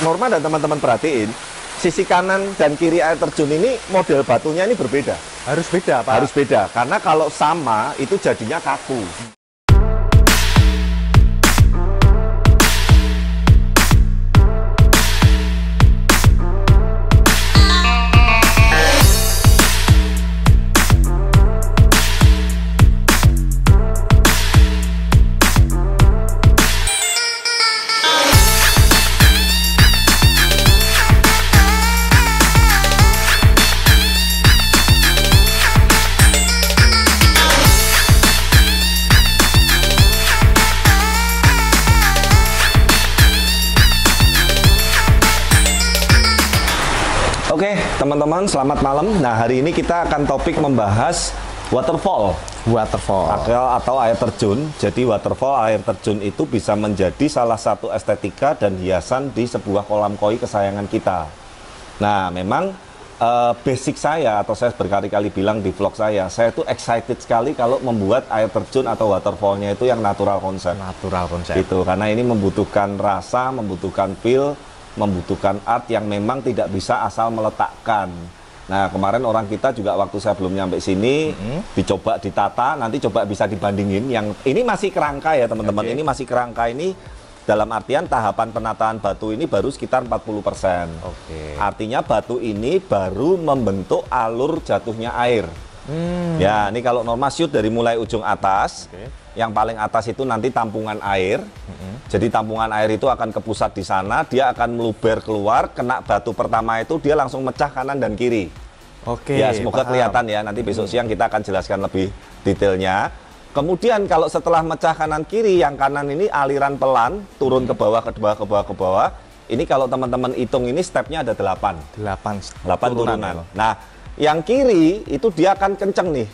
Norma dan teman-teman perhatiin, sisi kanan dan kiri air terjun ini model batunya ini berbeda. Harus beda, Pak. Harus beda, karena kalau sama itu jadinya kaku. Oke, teman-teman, selamat malam. Nah, hari ini kita akan topik membahas waterfall. Waterfall atau air terjun. Jadi waterfall, air terjun itu bisa menjadi salah satu estetika dan hiasan di sebuah kolam koi kesayangan kita. Nah, memang basic saya, atau saya berkali-kali bilang di vlog saya itu excited sekali kalau membuat air terjun atau waterfallnya itu yang natural concept. Natural concept. Itu karena ini membutuhkan rasa, membutuhkan feel, membutuhkan art yang memang tidak bisa asal meletakkan. Nah, kemarin orang kita juga waktu saya belum nyampe sini, dicoba ditata, nanti coba bisa dibandingin. Yang ini masih kerangka ya, teman-teman. Okay. Ini masih kerangka, ini dalam artian tahapan penataan batu ini baru sekitar 40%. Okay. Artinya batu ini baru membentuk alur jatuhnya air. Ya, ini kalau Norma shoot dari mulai ujung atas. Okay. Yang paling atas itu nanti tampungan air. Jadi tampungan air itu akan ke pusat di sana, dia akan meluber keluar, kena batu pertama itu dia langsung mecah kanan dan kiri. Oke. Ya, semoga kelihatan ya, nanti besok siang kita akan jelaskan lebih detailnya. Kemudian kalau setelah mecah kanan kiri, yang kanan ini aliran pelan, turun ke bawah, ke bawah, ke bawah, ke bawah. Ini kalau teman-teman hitung ini stepnya ada 8 turunan. Nah, yang kiri itu dia akan kenceng nih.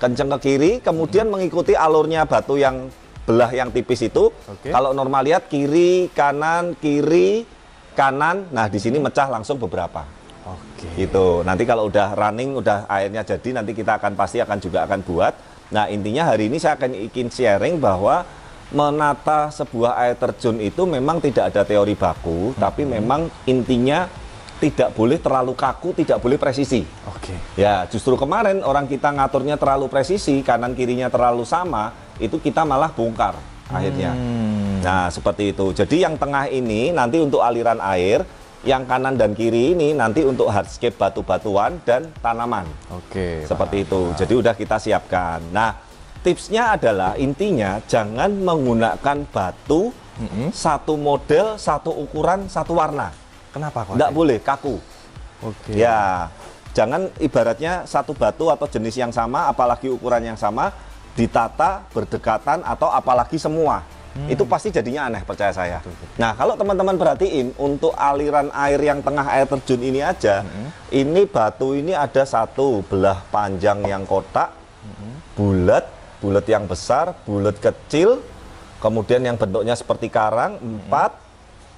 Kenceng ke kiri, kemudian mengikuti alurnya batu yang belah yang tipis itu. Okay. Kalau normal lihat kiri, kanan, nah di sini mecah langsung beberapa. Okay. Gitu. Nanti kalau udah running, udah airnya jadi, nanti kita akan pasti juga akan buat. Nah, intinya hari ini saya akan sharing bahwa menata sebuah air terjun itu memang tidak ada teori baku, tapi memang intinya tidak boleh terlalu kaku, tidak boleh presisi. Oke. Ya, justru kemarin orang kita ngaturnya terlalu presisi, kanan kirinya terlalu sama, itu kita malah bongkar akhirnya. Nah, seperti itu. Jadi yang tengah ini nanti untuk aliran air, yang kanan dan kiri ini nanti untuk hardscape batu-batuan dan tanaman. Oke. Seperti itu. Jadi udah kita siapkan. Nah, tipsnya adalah intinya jangan menggunakan batu satu model, satu ukuran, satu warna. Kenapa kok? Nggak boleh, kaku. Oke. Ya, jangan ibaratnya satu batu atau jenis yang sama, apalagi ukuran yang sama, ditata berdekatan atau apalagi semua. Itu pasti jadinya aneh, percaya saya. Betul. Nah, kalau teman-teman perhatiin, untuk aliran air yang tengah air terjun ini aja, ini batu ini ada satu belah panjang yang kotak, bulat, bulat yang besar, bulat kecil, kemudian yang bentuknya seperti karang, 4,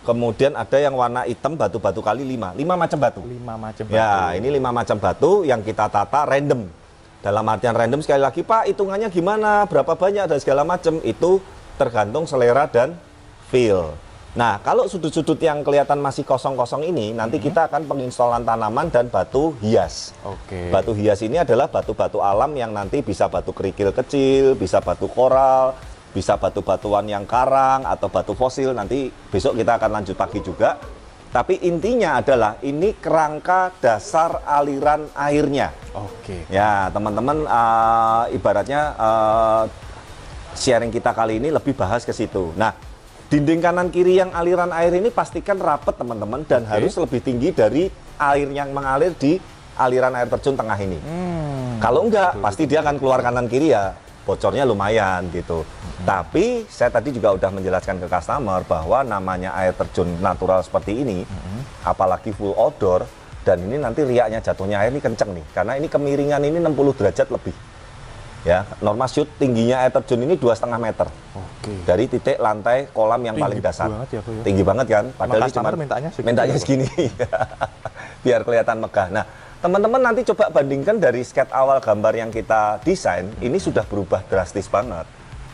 kemudian ada yang warna hitam, batu-batu kali 5 macam batu. 5 macam batu. Ya, ini 5 macam batu yang kita tata random. Dalam artian random, sekali lagi Pak, hitungannya gimana, berapa banyak dan segala macam, itu tergantung selera dan feel. Nah, kalau sudut-sudut yang kelihatan masih kosong-kosong ini, nanti kita akan penginstalan tanaman dan batu hias. Oke. Batu hias ini adalah batu-batu alam yang nanti bisa batu kerikil kecil, bisa batu koral, bisa batu-batuan yang karang atau batu fosil. Nanti besok kita akan lanjut pagi juga. Tapi intinya adalah ini kerangka dasar aliran airnya. Oke. Ya, teman-teman, ibaratnya sharing kita kali ini lebih bahas ke situ. Nah, dinding kanan kiri yang aliran air ini pastikan rapet, teman-teman, dan harus lebih tinggi dari air yang mengalir di aliran air terjun tengah ini. Kalau enggak, pasti dia akan keluar kanan kiri ya, bocornya lumayan gitu. Tapi saya tadi juga udah menjelaskan ke customer bahwa namanya air terjun natural seperti ini, apalagi full outdoor, dan ini nanti riaknya jatuhnya air ini kenceng nih, karena ini kemiringan ini 60 derajat lebih. Ya, normal shoot tingginya air terjun ini 2,5 meter. Oke. Dari titik lantai kolam yang paling dasar. Tinggi banget ya, Pak, ya. Tinggi banget kan? Padahal cuma mintanya segini. Biar kelihatan megah. Nah, teman-teman nanti coba bandingkan dari sketsa awal gambar yang kita desain, ini sudah berubah drastis banget.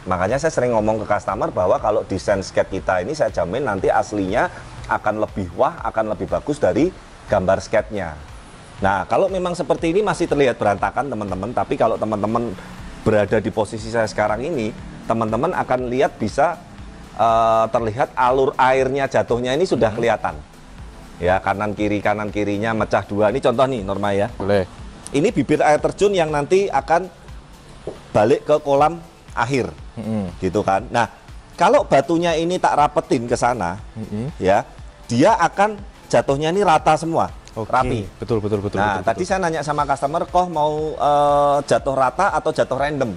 Makanya saya sering ngomong ke customer bahwa kalau desain sketsa kita ini, saya jamin nanti aslinya akan lebih wah, akan lebih bagus dari gambar sketnya. Nah, kalau memang seperti ini masih terlihat berantakan teman-teman, tapi kalau teman-teman berada di posisi saya sekarang ini, teman-teman akan lihat bisa terlihat alur airnya jatuhnya ini sudah kelihatan. Ya, kanan kirinya mecah dua. Ini contoh nih Norma ya. Boleh. Ini bibir air terjun yang nanti akan balik ke kolam akhir. Gitu kan. Nah, kalau batunya ini tak rapetin ke sana, ya, dia akan jatuhnya ini rata semua. Okay. Rapi. Betul. Nah, betul, tadi betul. Saya nanya sama customer, kok mau jatuh rata atau jatuh random?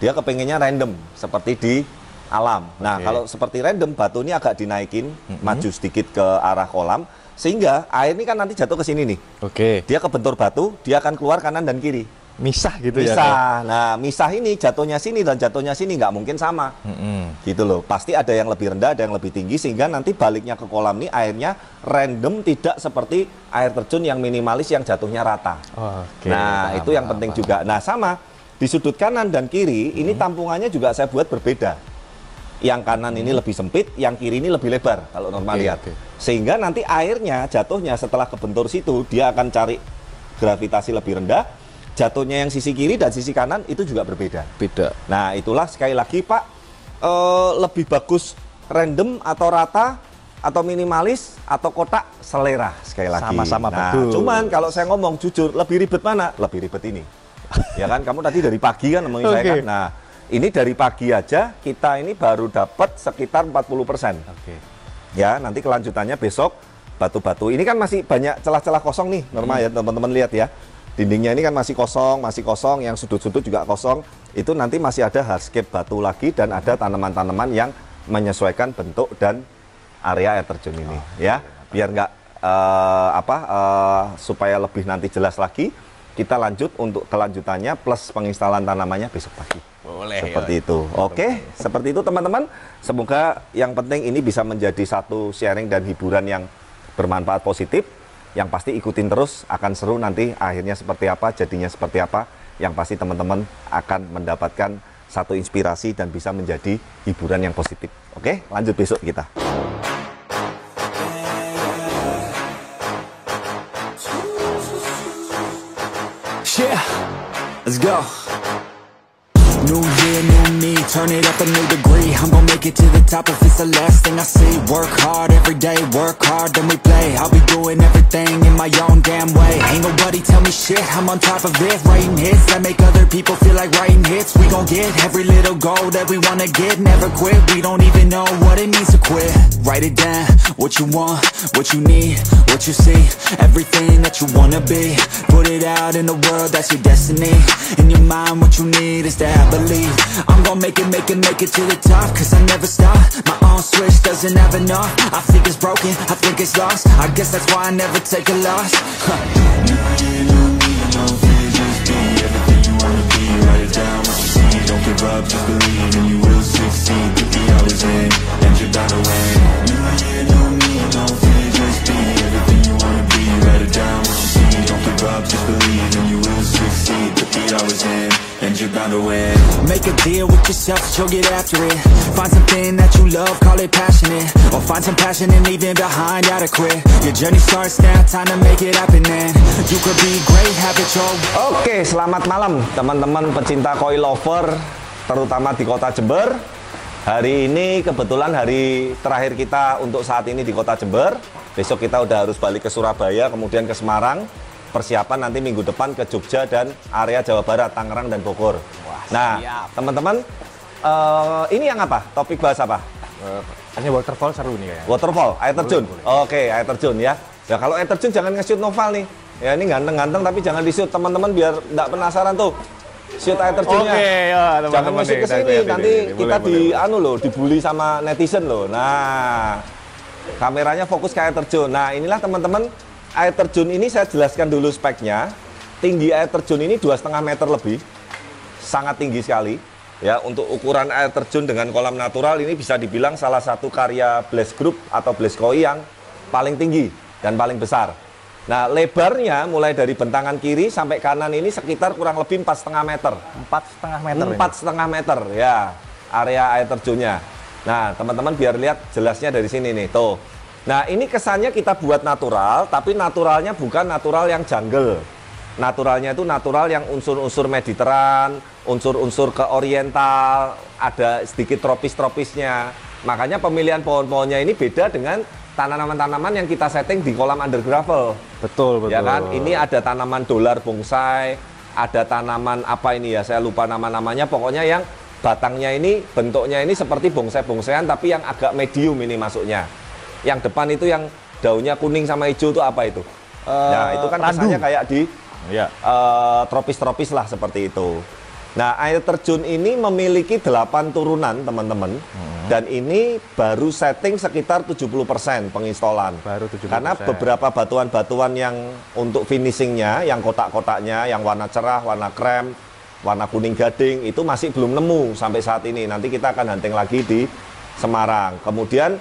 Dia kepengennya random, seperti di alam. Nah, kalau seperti random, batu ini agak dinaikin, maju sedikit ke arah kolam, sehingga air ini kan nanti jatuh ke sini nih. Dia kebentur batu, dia akan keluar kanan dan kiri. Misah gitu ya? Misah. Nah, misah ini jatuhnya sini dan jatuhnya sini, nggak mungkin sama. Gitu loh. Pasti ada yang lebih rendah, ada yang lebih tinggi, sehingga nanti baliknya ke kolam ini airnya random, tidak seperti air terjun yang minimalis yang jatuhnya rata. Nah, itu yang penting juga. Nah, sama di sudut kanan dan kiri, ini tampungannya juga saya buat berbeda. Yang kanan ini lebih sempit, yang kiri ini lebih lebar kalau normal lihat. Sehingga nanti airnya jatuhnya setelah kebentur situ, dia akan cari gravitasi lebih rendah. Jatuhnya yang sisi kiri dan sisi kanan itu juga berbeda. Beda. Nah, itulah sekali lagi Pak, lebih bagus random atau rata atau minimalis atau kotak, selera sekali lagi. Sama-sama betul. Cuman kalau saya ngomong jujur, lebih ribet mana? Lebih ribet ini. Ya kan, kamu tadi dari pagi kan ngomongin saya kan. Nah, ini dari pagi aja kita ini baru dapat sekitar 40%. Ya, nanti kelanjutannya besok batu-batu. Ini kan masih banyak celah-celah kosong nih, normal ya teman-teman lihat ya. Dindingnya ini kan masih kosong, yang sudut-sudut juga kosong. Itu nanti masih ada hardscape batu lagi dan ada tanaman-tanaman yang menyesuaikan bentuk dan area air terjun ini. Ya, biar nggak supaya lebih nanti jelas lagi. Kita lanjut untuk kelanjutannya plus penginstalan tanamannya besok pagi. Boleh. Seperti itu. Oke, seperti itu teman-teman. Semoga yang penting ini bisa menjadi satu sharing dan hiburan yang bermanfaat positif. Yang pasti ikutin terus, akan seru nanti akhirnya seperti apa, jadinya seperti apa. Yang pasti teman-teman akan mendapatkan satu inspirasi dan bisa menjadi hiburan yang positif. Oke, lanjut besok kita. Let's go. New year, new me, turn it up a new degree. I'm gonna make it to the top if it's the last thing I see. Work hard every day, work hard, then we play. I'll be doing everything in my own damn way. Ain't nobody tell me shit, I'm on top of it. Writing hits that make other people feel like writing hits. We gon' get every little goal that we wanna get. Never quit, we don't even know what it means to quit. Write it down, what you want, what you need, what you see. Everything that you wanna be. Put it out in the world, that's your destiny. In your mind, what you need is to have a I'm gon' make it to the top. Cause I never stop. My own switch doesn't have enough. I think it's broken, I think it's lost. I guess that's why I never take a loss. New year, new me, no fear, just be everything you wanna be. Write it down, what you see. Don't give up, just believe, and you will succeed. Put the hours in, and you're bound to win. New year, new me, no fear, just be everything you wanna be. Write it down, what you see. Don't give up, just believe, and you will succeed. Put the hours in. And you're bound to win. Make a deal with yourself that you'll get after it. Find something that you love, call it passionate. Or find some passion and leave it behind, gotta quit. Your journey starts now, time to make it happen then. You could be great, have it all. Oke, selamat malam teman-teman pecinta koi lover, terutama di kota Jember. Hari ini kebetulan hari terakhir kita untuk saat ini di kota Jember. Besok kita udah harus balik ke Surabaya, kemudian ke Semarang. Persiapan nanti minggu depan ke Jogja dan area Jawa Barat, Tangerang dan Bogor. Wah, nah, teman-teman, ini yang apa? Topik bahas apa? Ini waterfall seru nih ya. Waterfall, air terjun. Oke, air terjun ya. Ya kalau air terjun jangan nge-shoot novel nih. Ya ini ganteng-ganteng tapi jangan di-shoot teman-teman biar nggak penasaran tuh. Shoot air terjunnya. Teman-teman jangan nge-shoot ke sini nanti kita dibully sama netizen loh. Nah, kameranya fokus ke air terjun. Nah, inilah teman-teman. Air terjun ini saya jelaskan dulu speknya. Tinggi air terjun ini 2,5 meter lebih, sangat tinggi sekali. Ya, untuk ukuran air terjun dengan kolam natural ini bisa dibilang salah satu karya Bless Group atau Bless Koi yang paling tinggi dan paling besar. Nah, lebarnya mulai dari bentangan kiri sampai kanan ini sekitar kurang lebih 4,5 meter. 4,5 meter. 4,5 meter ya area air terjunnya. Nah, teman-teman biar lihat jelasnya dari sini nih, tuh. Nah, ini kesannya kita buat natural, tapi naturalnya bukan natural yang jungle. Naturalnya itu natural yang unsur-unsur mediteran, unsur-unsur ke oriental, ada sedikit tropis-tropisnya. Makanya pemilihan pohon-pohonnya ini beda dengan tanaman-tanaman yang kita setting di kolam under gravel. Betul, betul. Ya kan? Ini ada tanaman dolar bonsai, ada tanaman apa ini ya, saya lupa nama-namanya, pokoknya yang batangnya ini, bentuknya ini seperti bongsai-bonsaian, tapi yang agak medium ini masuknya. Yang depan itu yang daunnya kuning sama hijau itu apa itu? Nah, itu kan kesannya kayak di tropis-tropis lah seperti itu. Nah, air terjun ini memiliki 8 turunan, teman-teman. Dan ini baru setting sekitar 70% penginstolan. Baru 70%. Karena beberapa batuan-batuan yang untuk finishingnya, yang kotak-kotaknya, yang warna cerah, warna krem, warna kuning gading, itu masih belum nemu sampai saat ini. Nanti kita akan hunting lagi di Semarang. Kemudian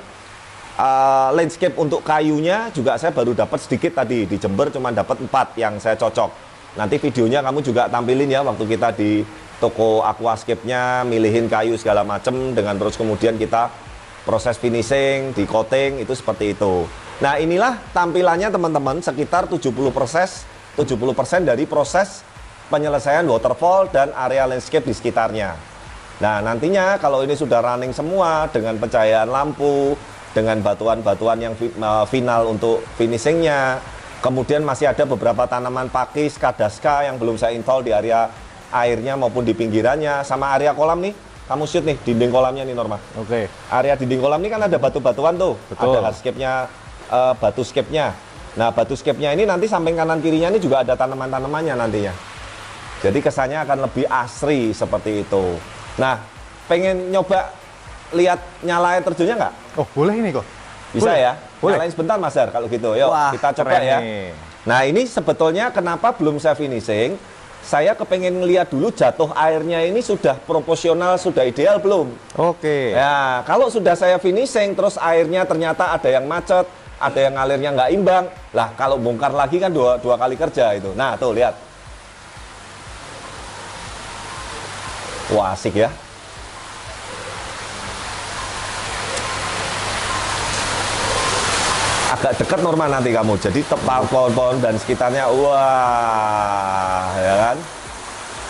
landscape untuk kayunya juga saya baru dapat sedikit tadi di Jember, cuma dapat 4 yang saya cocok. Nanti videonya kamu juga tampilin ya waktu kita di toko aquascape-nya, milihin kayu segala macem, dengan terus kemudian kita proses finishing, di coating, itu seperti itu. Nah, inilah tampilannya teman-teman, sekitar 70% dari proses penyelesaian waterfall dan area landscape di sekitarnya. Nah, nantinya kalau ini sudah running semua dengan pencahayaan lampu, dengan batuan-batuan yang final untuk finishingnya. Kemudian masih ada beberapa tanaman pakis, kadaska yang belum saya install di area airnya maupun di pinggirannya. Sama area kolam nih, kamu shoot nih dinding kolamnya nih Norma. Oke. Area dinding kolam ini kan ada batu-batuan tuh. Betul. Ada hardscape-nya, batuscape-nya. Nah, batuscape-nya ini nanti samping kanan kirinya ini juga ada tanaman-tanamannya nantinya. Jadi kesannya akan lebih asri seperti itu. Nah, pengen nyoba lihat nyalain terjunnya nggak? Oh, boleh ini kok. Bisa boleh. Ya? Boleh. Nyalain sebentar Mas Dar kalau gitu. Yuk, wah, kita coba ya. Nih. Nah, ini sebetulnya kenapa belum saya finishing. Saya kepengen ngeliat dulu jatuh airnya ini sudah proporsional, sudah ideal belum? Oke. Ya, kalau sudah saya finishing terus airnya ternyata ada yang macet, ada yang ngalirnya nggak imbang. Lah, kalau bongkar lagi kan dua kali kerja itu. Nah, tuh lihat. Wah, asik ya. Agak dekat Norma nanti kamu, jadi tebal pohon-pohon dan sekitarnya, wah, ya kan?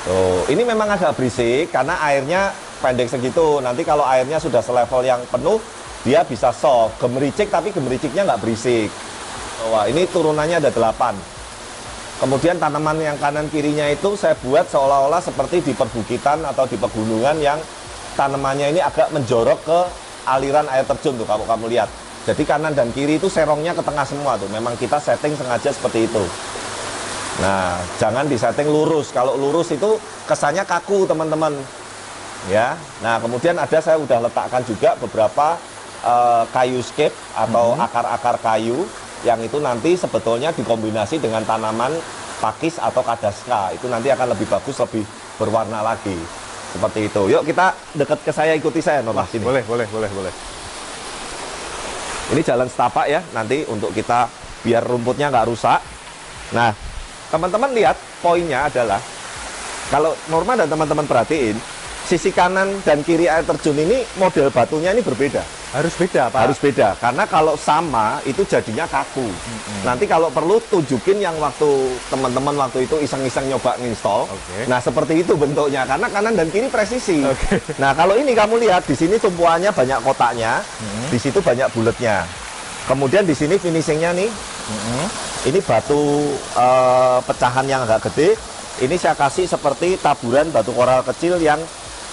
Tuh, ini memang agak berisik karena airnya pendek segitu. Nanti kalau airnya sudah selevel yang penuh, dia bisa soft, gemericik tapi gemericiknya nggak berisik. Wah, ini turunannya ada 8. Kemudian tanaman yang kanan kirinya itu saya buat seolah-olah seperti di perbukitan atau di pegunungan yang tanamannya ini agak menjorok ke aliran air terjun tuh, kamu lihat. Jadi kanan dan kiri itu serongnya ke tengah semua tuh. Memang kita setting sengaja seperti itu. Nah, jangan disetting lurus. Kalau lurus itu kesannya kaku, teman-teman. Ya. Nah, kemudian ada saya udah letakkan juga beberapa kayu scape atau akar-akar kayu yang itu nanti sebetulnya dikombinasi dengan tanaman pakis atau kadaska. Itu nanti akan lebih bagus, lebih berwarna lagi. Seperti itu. Yuk kita deket ke saya, ikuti saya Norma sini. Boleh. Ini jalan setapak ya, nanti untuk kita biar rumputnya nggak rusak. Nah, teman-teman lihat poinnya adalah, kalau Norma dan teman-teman perhatiin, sisi kanan dan kiri air terjun ini model batunya ini berbeda. Harus beda, Pak. Harus beda, karena kalau sama itu jadinya kaku. Nanti kalau perlu tunjukin yang waktu teman-teman waktu itu iseng-iseng nyoba nginstall. Nah, seperti itu bentuknya, karena kanan dan kiri presisi. Nah, kalau ini kamu lihat, di sini tumpuannya banyak kotaknya, di situ banyak bulatnya. Kemudian di sini finishingnya nih, ini batu pecahan yang agak gede. Ini saya kasih seperti taburan batu koral kecil yang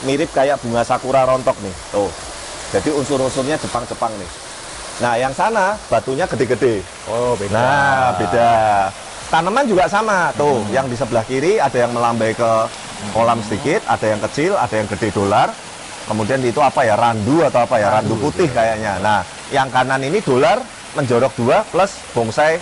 mirip kayak bunga sakura rontok nih. Tuh. Jadi unsur-unsurnya Jepang-Jepang nih. Nah, yang sana batunya gede-gede. Oh, beda. Nah, beda. Tanaman juga sama. Tuh, yang di sebelah kiri ada yang melambai ke kolam sedikit, ada yang kecil, ada yang gede dolar. Kemudian itu apa ya? Randu atau apa ya? Randu putih kayaknya. Nah, yang kanan ini dolar menjorok 2 plus bongsai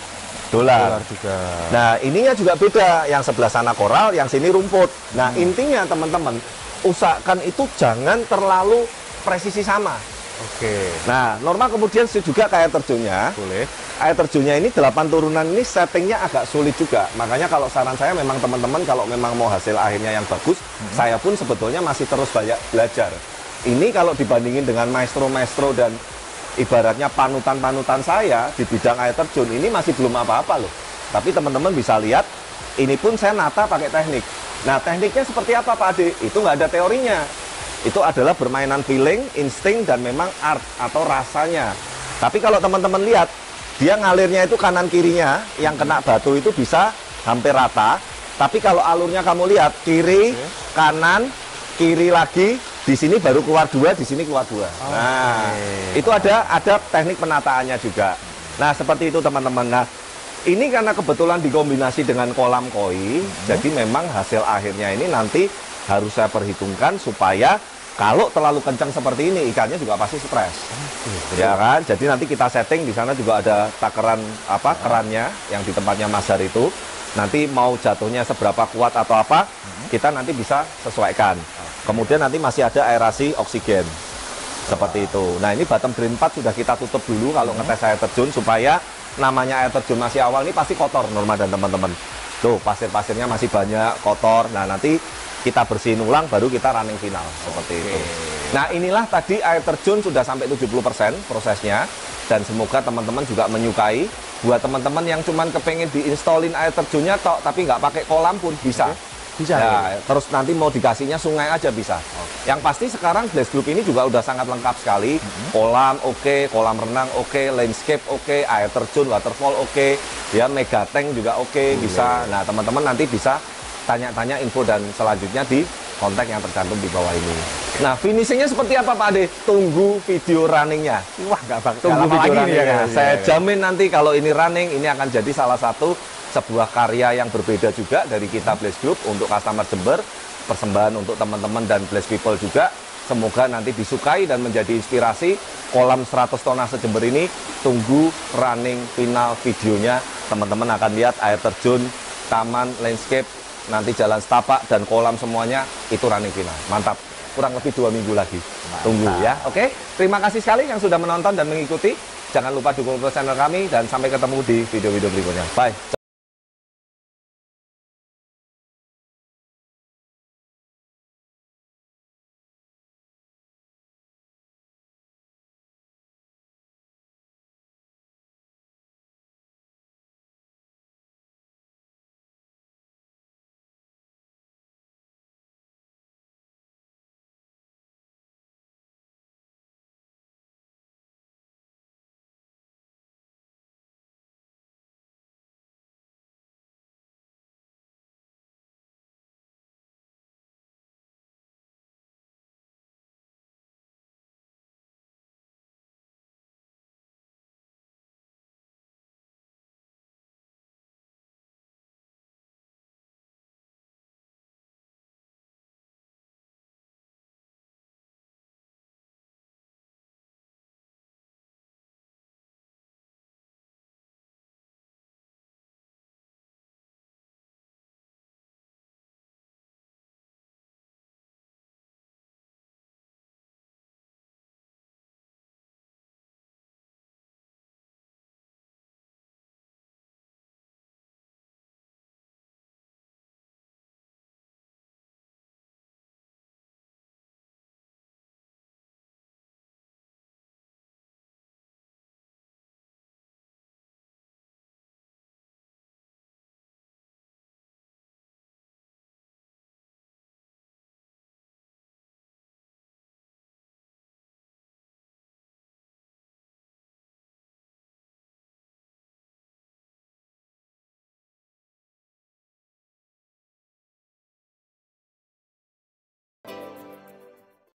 dolar juga. Nah, ininya juga beda. Yang sebelah sana koral, yang sini rumput. Nah, intinya teman-teman, usahakan itu jangan terlalu presisi sama. Oke. Nah, Norma kemudian juga ke air terjunnya. Boleh. Air terjunnya ini 8 turunan ini settingnya agak sulit juga. Makanya kalau saran saya memang teman-teman kalau memang mau hasil akhirnya yang bagus, saya pun sebetulnya masih terus banyak belajar. Ini kalau dibandingin dengan maestro-maestro dan ibaratnya panutan-panutan saya di bidang air terjun ini masih belum apa-apa loh. Tapi teman-teman bisa lihat, ini pun saya nata pakai teknik. Nah, tekniknya seperti apa Pak Ade? Itu nggak ada teorinya. Itu adalah bermainan feeling, insting, dan memang art atau rasanya. Tapi kalau teman-teman lihat, dia ngalirnya itu kanan-kirinya, yang kena batu itu bisa hampir rata. Tapi kalau alurnya kamu lihat, kiri, kanan, kiri lagi, di sini baru keluar dua, di sini keluar dua. Nah, itu ada teknik penataannya juga. Nah, seperti itu teman-teman. Nah, ini karena kebetulan dikombinasi dengan kolam koi, jadi memang hasil akhirnya ini nanti harus saya perhitungkan supaya kalau terlalu kencang seperti ini, ikannya juga pasti stres. Ya kan? Jadi nanti kita setting, di sana juga ada takaran kerannya yang di tempatnya Mas Har itu. Nanti mau jatuhnya seberapa kuat atau apa, kita nanti bisa sesuaikan. Kemudian nanti masih ada aerasi oksigen. Seperti itu. Nah, ini bottom green 4 sudah kita tutup dulu kalau ngetes air terjun, supaya namanya air terjun masih awal ini pasti kotor Norma dan teman-teman. Tuh, pasir-pasirnya masih banyak, kotor. Nah, nanti kita bersihin ulang, baru kita running final. Seperti itu. Nah, inilah tadi air terjun sudah sampai 70% prosesnya. Dan semoga teman-teman juga menyukai. Buat teman-teman yang cuman kepengen diinstalin air terjunnya tok, tapi nggak pakai kolam pun bisa. Bisa. Nah, terus nanti mau dikasihnya sungai aja bisa. Yang pasti sekarang Bless Group ini juga udah sangat lengkap sekali. Kolam kolam renang landscape air terjun, waterfall ya, mega tank juga bisa. Nah, teman-teman nanti bisa tanya-tanya info dan selanjutnya di kontak yang tercantum di bawah ini. Nah, finishingnya seperti apa Pak Ade? Tunggu video runningnya. Wah, nggak bakal. Tunggu video runningnya. Saya jamin nanti kalau ini running, ini akan jadi salah satu sebuah karya yang berbeda juga dari kita Bless Group untuk customer Jember, persembahan untuk teman-teman dan Bless People juga. Semoga nanti disukai dan menjadi inspirasi. Kolam 100 tonase Jember ini, tunggu running final videonya. Teman-teman akan lihat air terjun, taman, landscape, nanti jalan setapak dan kolam, semuanya itu running final. Mantap. Kurang lebih 2 minggu lagi. Mantap. Tunggu ya. Oke, terima kasih sekali yang sudah menonton dan mengikuti. Jangan lupa dukung channel kami dan sampai ketemu di video-video berikutnya. Bye.